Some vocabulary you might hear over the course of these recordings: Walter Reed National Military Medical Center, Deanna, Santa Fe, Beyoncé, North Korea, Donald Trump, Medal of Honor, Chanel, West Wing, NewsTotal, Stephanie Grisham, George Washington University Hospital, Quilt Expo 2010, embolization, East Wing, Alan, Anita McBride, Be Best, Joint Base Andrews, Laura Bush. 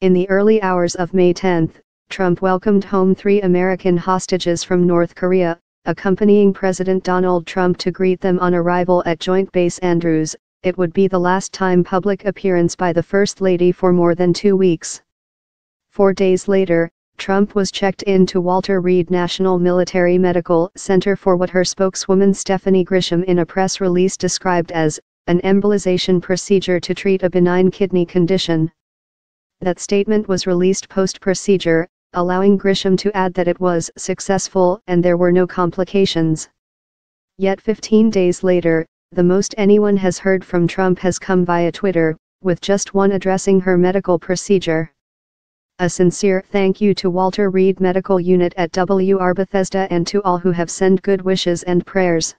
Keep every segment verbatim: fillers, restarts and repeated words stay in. In the early hours of May tenth, Trump welcomed home three American hostages from North Korea, accompanying President Donald Trump to greet them on arrival at Joint Base Andrews. It would be the last time public appearance by the First Lady for more than two weeks. Four days later, Trump was checked in to Walter Reed National Military Medical Center for what her spokeswoman Stephanie Grisham in a press release described as an embolization procedure to treat a benign kidney condition. That statement was released post-procedure, allowing Grisham to add that it was successful and there were no complications. Yet fifteen days later, the most anyone has heard from Trump has come via Twitter, with just one addressing her medical procedure. A sincere thank you to Walter Reed Medical Unit at W R Bethesda and to all who have sent good wishes and prayers.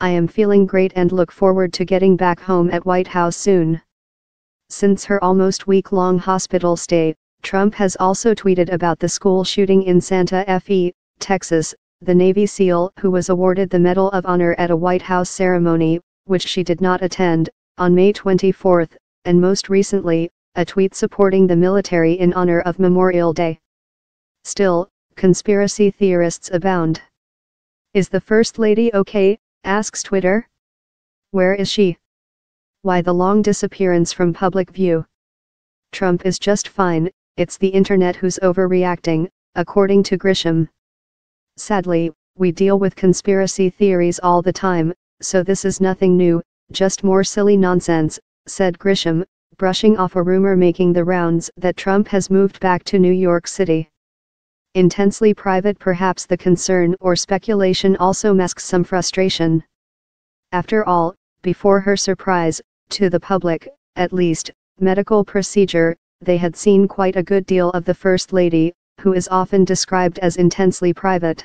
I am feeling great and look forward to getting back home at White House soon. Since her almost week-long hospital stay, Trump has also tweeted about the school shooting in Santa Fe, Texas, the Navy SEAL who was awarded the Medal of Honor at a White House ceremony, which she did not attend, on May twenty-fourth, and most recently, a tweet supporting the military in honor of Memorial Day. Still, conspiracy theorists abound. Is the First Lady okay? Asks Twitter. Where is she? Why the long disappearance from public view? Trump is just fine. It's the internet who's overreacting, according to Grisham. Sadly, we deal with conspiracy theories all the time, so this is nothing new, just more silly nonsense, said Grisham, brushing off a rumor making the rounds that Trump has moved back to New York City. Intensely private, perhaps the concern or speculation also masks some frustration. After all, before her surprise, to the public, at least, medical procedure, they had seen quite a good deal of the First Lady, who is often described as intensely private.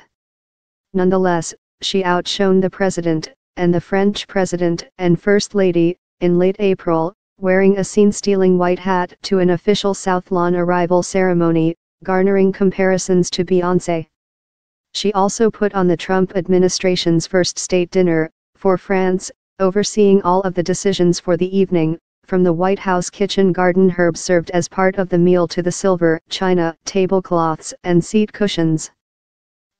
Nonetheless, she outshone the President, and the French President and First Lady, in late April, wearing a scene-stealing white hat to an official South Lawn arrival ceremony, garnering comparisons to Beyoncé. She also put on the Trump administration's first state dinner, for France, overseeing all of the decisions for the evening, from the White House kitchen garden herbs served as part of the meal to the silver, china, tablecloths and seat cushions.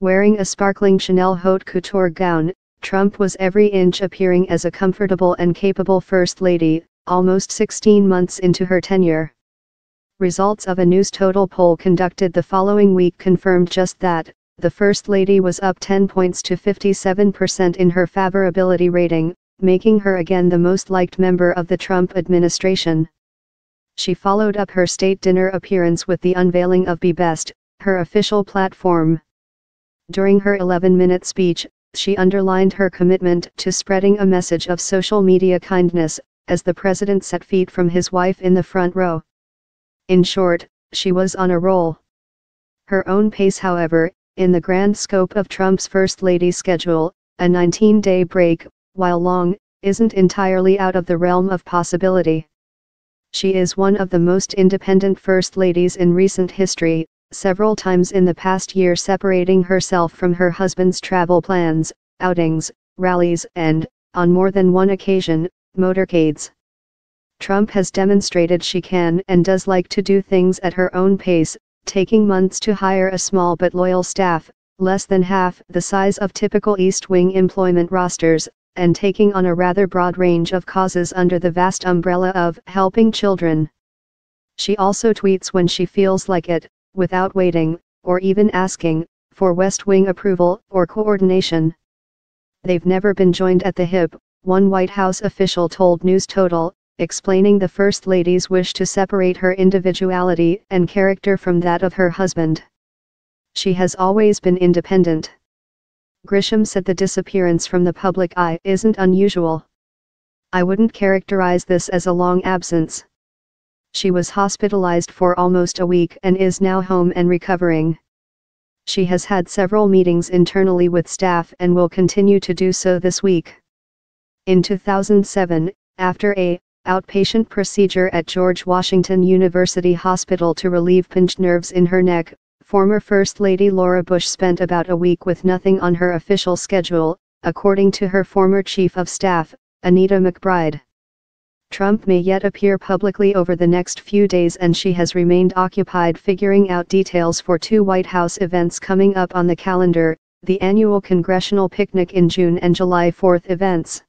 Wearing a sparkling Chanel haute couture gown, Trump was every inch appearing as a comfortable and capable First Lady, almost sixteen months into her tenure. Results of a NewsTotal poll conducted the following week confirmed just that. The First Lady was up ten points to fifty-seven percent in her favorability rating, making her again the most liked member of the Trump administration. She followed up her state dinner appearance with the unveiling of Be Best, her official platform. During her eleven-minute speech, she underlined her commitment to spreading a message of social media kindness, as the president set feet from his wife in the front row. In short, she was on a roll. Her own pace, however, in the grand scope of Trump's First Lady schedule, a nineteen-day break, while long, isn't entirely out of the realm of possibility. She is one of the most independent First Ladies in recent history, several times in the past year separating herself from her husband's travel plans, outings, rallies and, on more than one occasion, motorcades. Trump has demonstrated she can and does like to do things at her own pace, taking months to hire a small but loyal staff, less than half the size of typical East Wing employment rosters, and taking on a rather broad range of causes under the vast umbrella of helping children. She also tweets when she feels like it, without waiting, or even asking, for West Wing approval or coordination. They've never been joined at the hip, one White House official told NewsTotal, explaining the First Lady's wish to separate her individuality and character from that of her husband. She has always been independent. Grisham said the disappearance from the public eye isn't unusual. I wouldn't characterize this as a long absence. She was hospitalized for almost a week and is now home and recovering. She has had several meetings internally with staff and will continue to do so this week. In two thousand seven, after a outpatient procedure at George Washington University Hospital to relieve pinched nerves in her neck, former First Lady Laura Bush spent about a week with nothing on her official schedule, according to her former Chief of Staff, Anita McBride. Trump may yet appear publicly over the next few days, and she has remained occupied figuring out details for two White House events coming up on the calendar, the annual Congressional Picnic in June and July fourth events.